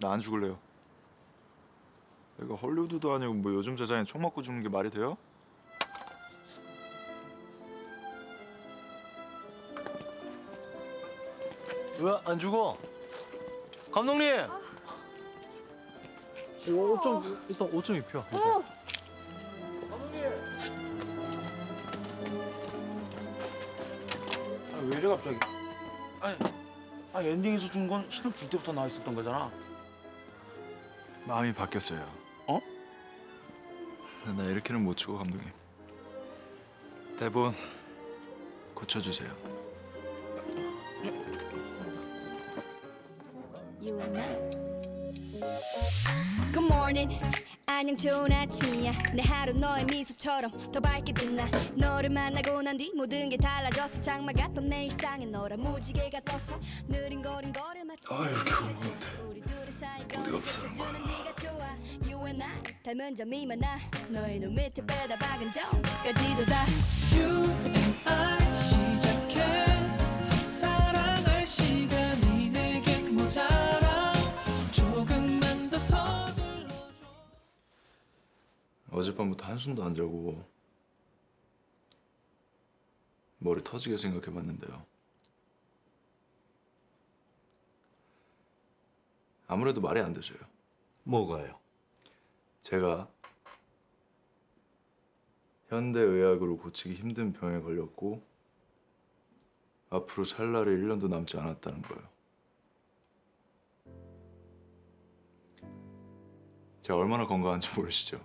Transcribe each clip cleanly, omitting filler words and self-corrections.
나 안 죽을래요. 내가 헐리우드도 아니고 뭐 요즘 제작에 총 맞고 죽는 게 말이 돼요? 왜 안 죽어? 감독님! 아, 옷 좀, 일단 옷 좀 입혀. 어. 감독님! 아니, 왜 이래 갑자기? 아니 엔딩에서 준 건 신혼 줄 때부터 나와 있었던 거잖아. 마음이 바뀌었어요. 어? 나 이렇게는 못 주고 감독님. 대본 고쳐주세요. You and I. Good morning. 안녕 좋은 아침이야. 내 하루 너의 미소처럼 더 밝게 빛나. 너를 만나고 난 뒤 모든 게 달라졌어. 장마 같던 내 일상에 너란 무지개가 떴어. 느린 걸음 걸음마치. 아 이렇게 오는데 어디가 부서는 거야. You and I. 닮은 점이 많아. 너의 눈 밑에 빼다 박은 점까지도 다. You and I. 시작해. 사랑할 시간이 내겐 모자라. 조금만 더 서둘러줘. 어젯밤부터 한숨도 안 자고 머리 터지게 생각해봤는데요. 아무래도 말이 안 되세요. 뭐가요? 제가 현대의학으로 고치기 힘든 병에 걸렸고 앞으로 살 날이 1년도 남지 않았다는 거예요. 제가 얼마나 건강한지 모르시죠?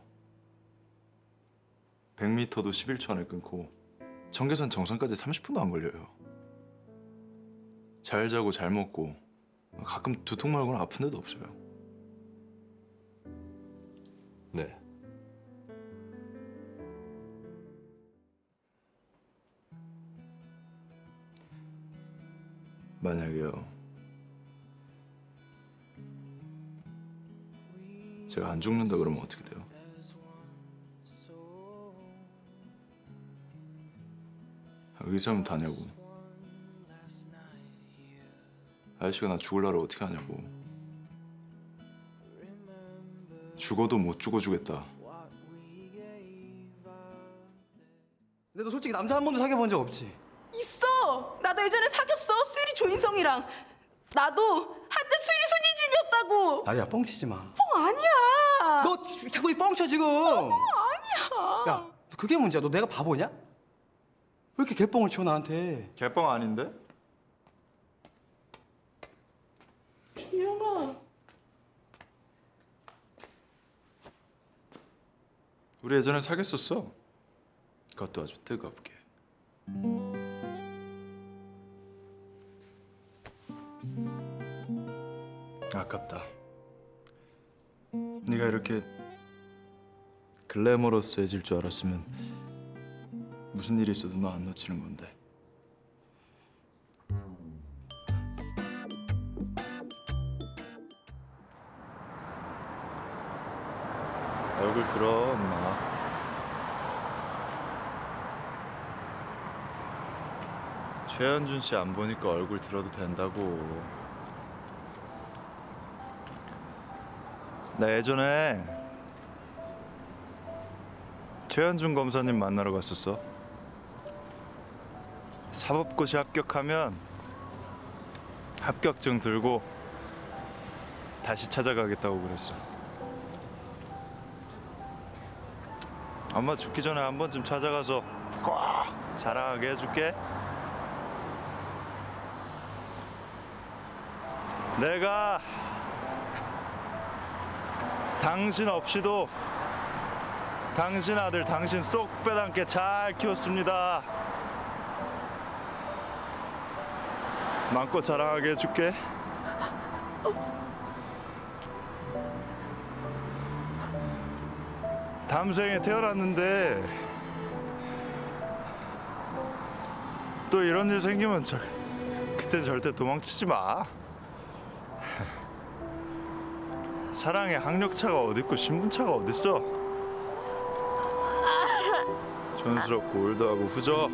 100m도 11초 안에 끊고 청계산 정상까지 30분도 안 걸려요. 잘 자고 잘 먹고 가끔 두통 말고는 아픈 데도 없어요. 네. 만약에요, 제가 안 죽는다 그러면 어떻게 돼요? 의사면 다냐고, 아저씨가 나 죽을 날을 어떻게 하냐고, 죽어도 못 죽어주겠다. 근데 너 솔직히 남자 한 번도 사귀어본 적 없지? 있어! 나도 예전에 사귀었어. 수일이 조인성이랑. 나도 한때 수일이 손예진이었다고. 나리야 뻥치지 마. 뻥 아니야. 너 자꾸 이 뻥쳐 지금. 뻥 아니야. 야, 너 그게 문제야. 너 내가 바보냐? 왜 이렇게 개뻥을 쳐 나한테. 개뻥 아닌데? 준영아. 우리 예전에 사귀었었어. 그것도 아주 뜨겁게. 아깝다. 네가 이렇게 글래머러스해질 줄 알았으면 무슨 일이 있어도 너 안 놓치는 건데. 얼굴 들어, 엄마. 최현준 씨 안 보니까 얼굴 들어도 된다고. 나 예전에 최현준 검사님 만나러 갔었어. 사법고시 합격하면 합격증 들고 다시 찾아가겠다고 그랬어. 엄마 죽기 전에 한 번쯤 찾아가서 꼭 자랑하게 해줄게. 내가 당신 없이도 당신 아들 당신 쏙 빼닮게 잘 키웠습니다. 마음껏 자랑하게 해줄게. 다음 생에 태어났는데 또 이런 일 생기면 그때 절대 도망치지 마. 사랑에 학력차가 어딨고 신분차가 어딨어? 촌스럽고 울도 하고 후져.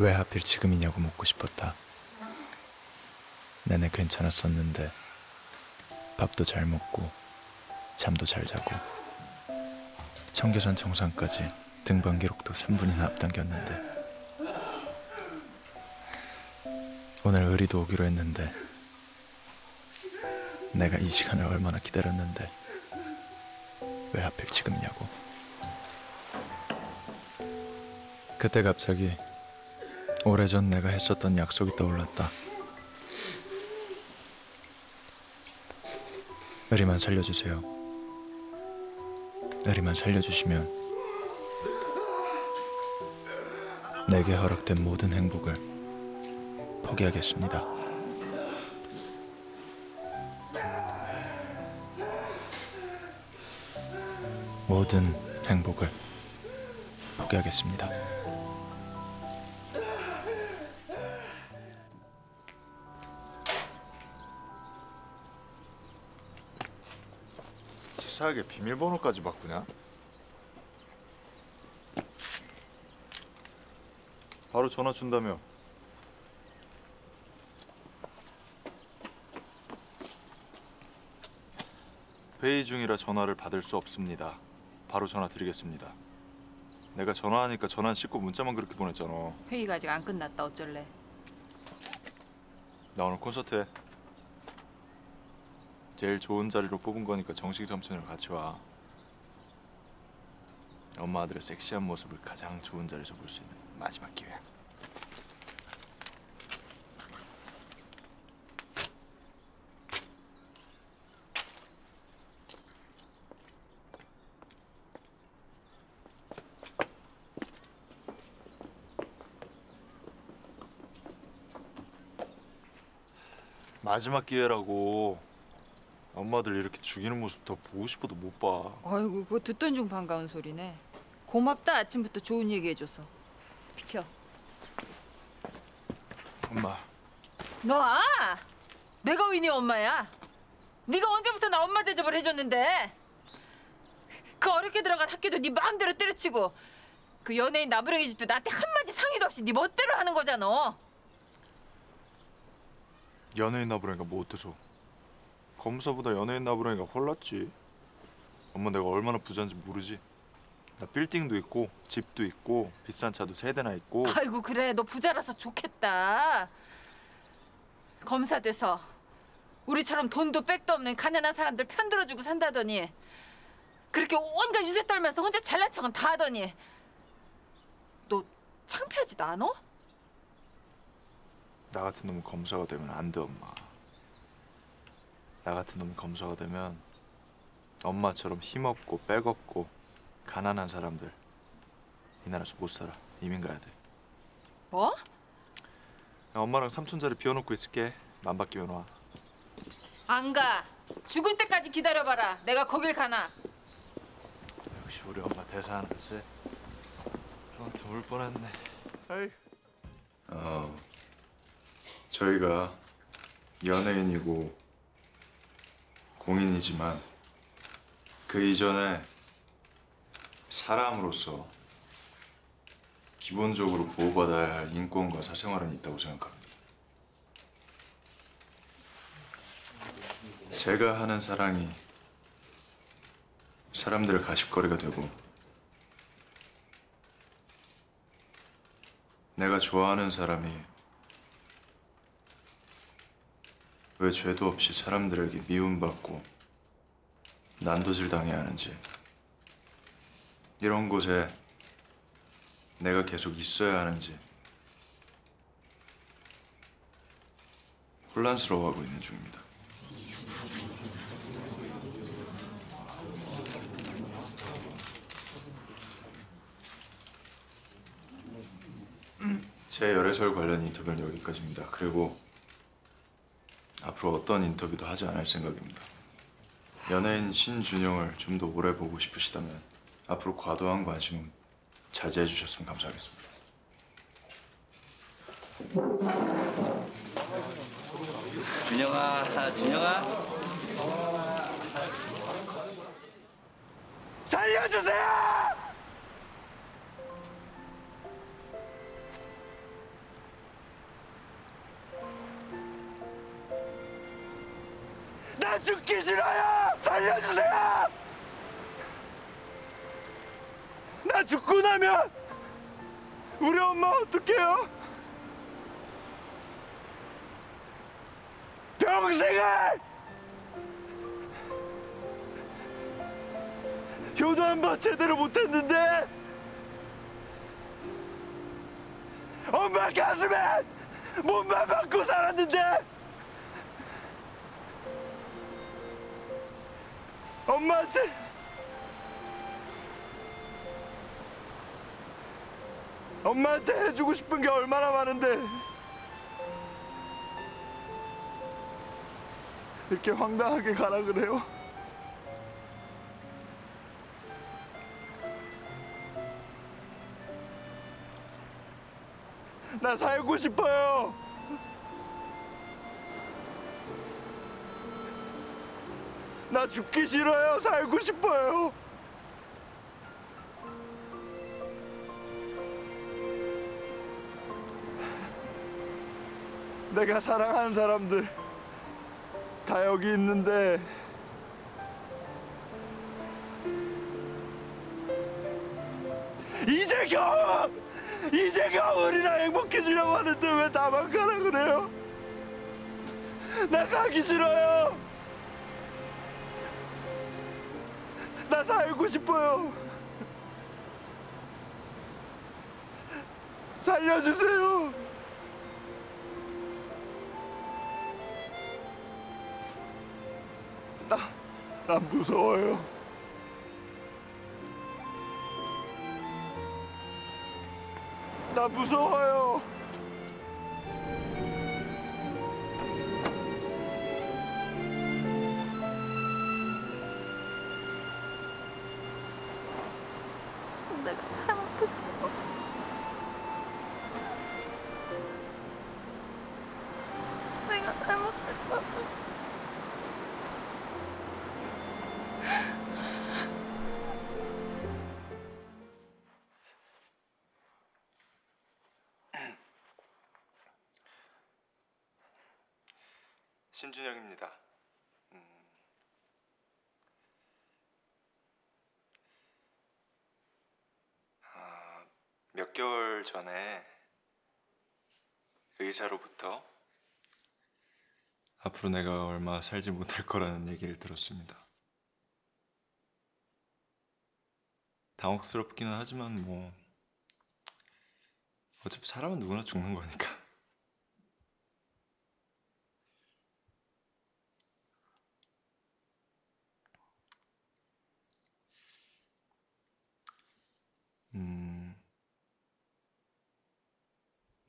왜 하필 지금이냐고 묻고 싶었다. 내내 괜찮았었는데 밥도 잘 먹고 잠도 잘 자고 청계산 정상까지 등반 기록도 3분이나 앞당겼는데 오늘 의리도 오기로 했는데 내가 이 시간을 얼마나 기다렸는데 왜 하필 지금이냐고. 그때 갑자기 오래전 내가 했었던 약속이 떠올랐다. 의리만 살려주세요. 의리만 살려주시면 내게 허락된 모든 행복을 포기하겠습니다. 모든 행복을 포기하겠습니다. 치사하게 비밀번호까지 바꾸냐? 바로 전화 준다며. 회의 중이라 전화를 받을 수 없습니다. 바로 전화 드리겠습니다. 내가 전화하니까 전화 씻고 문자만 그렇게 보냈잖아. 회의가 아직 안 끝났다. 어쩔래? 나 오늘 콘서트 해. 제일 좋은 자리로 뽑은 거니까 정식 삼촌이랑 같이 와. 엄마 아들의 섹시한 모습을 가장 좋은 자리에서 볼 수 있는 마지막 기회야. 마지막 기회라고. 엄마들 이렇게 죽이는 모습 더 보고 싶어도 못 봐. 아이고, 그거 듣던 중 반가운 소리네. 고맙다, 아침부터 좋은 얘기 해줘서. 비켜. 엄마. 너 아! 내가 왜 네 엄마야? 네가 언제부터 나 엄마 대접을 해줬는데? 그 어렵게 들어간 학교도 네 마음대로 때려치고 그 연예인 나부랭이 집도 나한테 한마디 상의도 없이 네 멋대로 하는 거잖아. 연예인 나부랭이가 뭐 어때서? 검사보다 연예인 나부랭이가 홀랐지. 엄마 내가 얼마나 부자인지 모르지? 나 빌딩도 있고 집도 있고 비싼 차도 3대나 있고. 아이고 그래, 너 부자라서 좋겠다. 검사 돼서 우리처럼 돈도 백도 없는 가난한 사람들 편들어주고 산다더니 그렇게 온갖 유세 떨면서 혼자 잘난 척은 다 하더니 너 창피하지도 않어? 나 같은 놈은 검사가 되면 안 돼 엄마. 나 같은 놈이 검사가 되면 엄마처럼 힘없고 백없고 가난한 사람들 이 나라에서 못 살아. 이민 가야 돼. 뭐? 엄마랑 삼촌자리 비워놓고 있을게. 만박 기회 놔. 안 가. 죽을 때까지 기다려봐라. 내가 거길 가나. 역시 우리 엄마 대사 하나 쓰. 형한테 울 뻔했네. 아이. 저희가 연예인이고 공인이지만 그 이전에 사람으로서 기본적으로 보호받아야 할 인권과 사생활은 있다고 생각합니다. 제가 하는 사랑이 사람들의 가십거리가 되고 내가 좋아하는 사람이 왜 죄도 없이 사람들에게 미움받고 난도질 당해야 하는지, 이런 곳에 내가 계속 있어야 하는지 혼란스러워하고 있는 중입니다. 제 열애설 관련 인터뷰는 여기까지입니다. 그리고 앞으로 어떤 인터뷰도 하지 않을 생각입니다. 연예인 신준영을 좀 더 오래 보고 싶으시다면 앞으로 과도한 관심은 자제해 주셨으면 감사하겠습니다. 준영아, 준영아. 살려주세요! 나 죽고 나면 우리 엄마 어떡해요? 평생을 효도 한 번 제대로 못했는데 엄마 가슴에 몸만 박고 살았는데 엄마한테 해주고 싶은 게 얼마나 많은데 이렇게 황당하게 가라 그래요? 나 살고 싶어요. 나 죽기 싫어요. 살고 싶어요. 내가 사랑하는 사람들 다 여기 있는데 이제 겨우 우리랑 행복해지려고 하는데 왜 나만 가라 그래요? 나 가기 싫어요. 나 살고 싶어요. 살려주세요. 난 무서워요. 나 무서워요. 내가 잘못했어. 내가 잘못했어. 신준혁입니다. 몇 개월 전에 의사로부터 앞으로 내가 얼마 살지 못할 거라는 얘기를 들었습니다. 당혹스럽기는 하지만 뭐 어차피 사람은 누구나 죽는 거니까.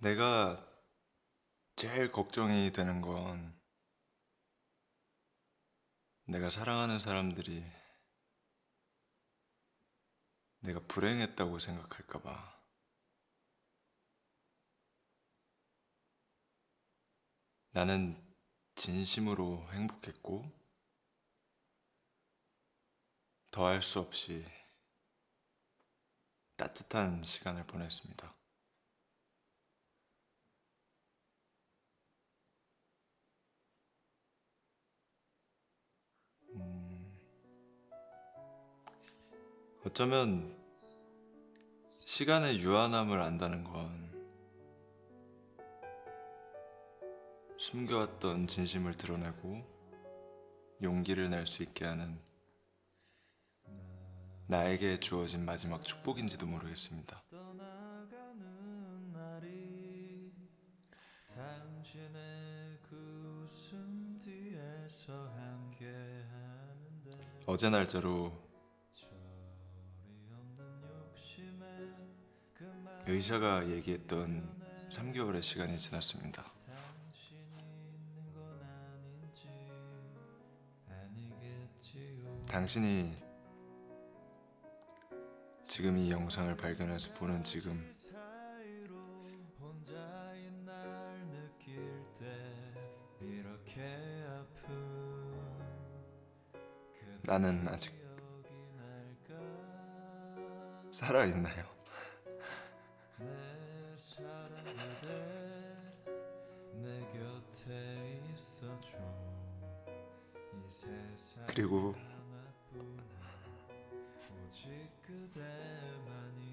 내가 제일 걱정이 되는 건 내가 사랑하는 사람들이 내가 불행했다고 생각할까 봐. 나는 진심으로 행복했고 더할 수 없이 따뜻한 시간을 보냈습니다. 어쩌면 시간의 유한함을 안다는 건 숨겨왔던 진심을 드러내고 용기를 낼 수 있게 하는 나에게 주어진 마지막 축복인지도 모르겠습니다. 어제 날짜로 의사가 얘기했던 3개월의 시간이 지났습니다. 당신이 지금 이 영상을 발견해서 보는 지금 나는 아직 살아있나요? 그리고 오직 그대만이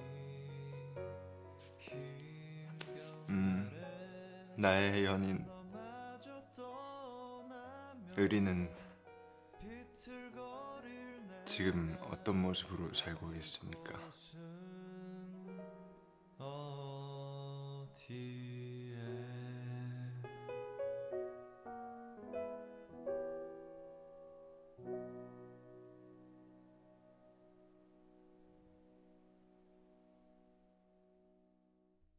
나의 연인 의리는 지금 어떤 모습으로 살고 있습니까?